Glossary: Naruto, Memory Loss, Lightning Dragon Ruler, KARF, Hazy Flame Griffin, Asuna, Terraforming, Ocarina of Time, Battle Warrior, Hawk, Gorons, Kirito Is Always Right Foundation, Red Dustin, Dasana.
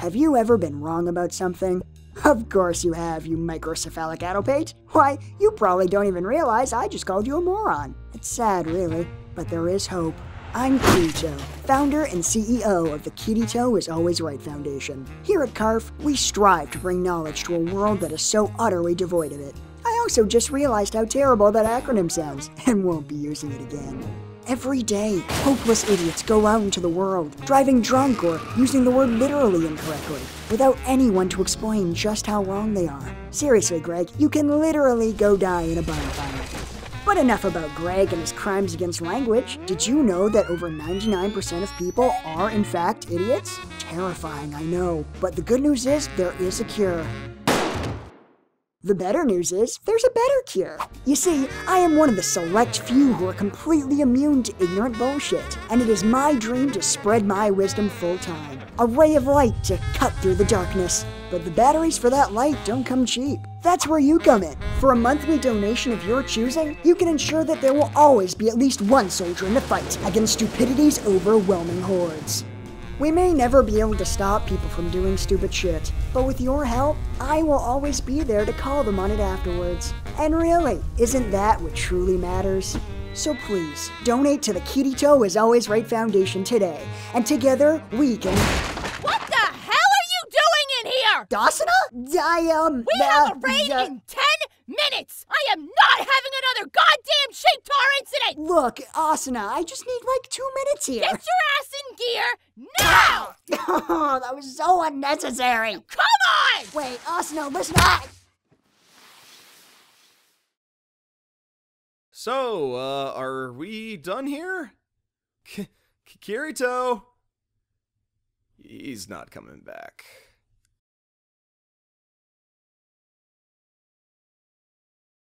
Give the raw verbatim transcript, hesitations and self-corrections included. Have you ever been wrong about something? Of course you have, you microcephalic addlepate. Why, you probably don't even realize I just called you a moron. It's sad, really, but there is hope. I'm Kirito, founder and C E O of the Kirito Is Always Right Foundation. Here at K A R F, we strive to bring knowledge to a world that is so utterly devoid of it. I also just realized how terrible that acronym sounds and won't be using it again. Every day, hopeless idiots go out into the world, driving drunk or using the word literally incorrectly, without anyone to explain just how wrong they are. Seriously, Greg, you can literally go die in a bonfire. But enough about Greg and his crimes against language. Did you know that over ninety-nine percent of people are, in fact, idiots? Terrifying, I know. But the good news is, there is a cure. The better news is, there's a better cure. You see, I am one of the select few who are completely immune to ignorant bullshit, and it is my dream to spread my wisdom full time. A ray of light to cut through the darkness. But the batteries for that light don't come cheap. That's where you come in. For a monthly donation of your choosing, you can ensure that there will always be at least one soldier in the fight against stupidity's overwhelming hordes. We may never be able to stop people from doing stupid shit, but with your help, I will always be there to call them on it afterwards. And really, isn't that what truly matters? So please, donate to the Kirito Is Always Right Foundation today, and together we can... What the hell? Dasana? I, um... We uh, have a raid uh, in ten minutes! I am not having another goddamn sheep tar incident! Look, Asuna, I just need, like, two minutes here. Get your ass in gear, now! Oh, that was so unnecessary. Now, come on! Wait, Asuna, listen up! So, uh, are we done here? K Kirito? He's not coming back.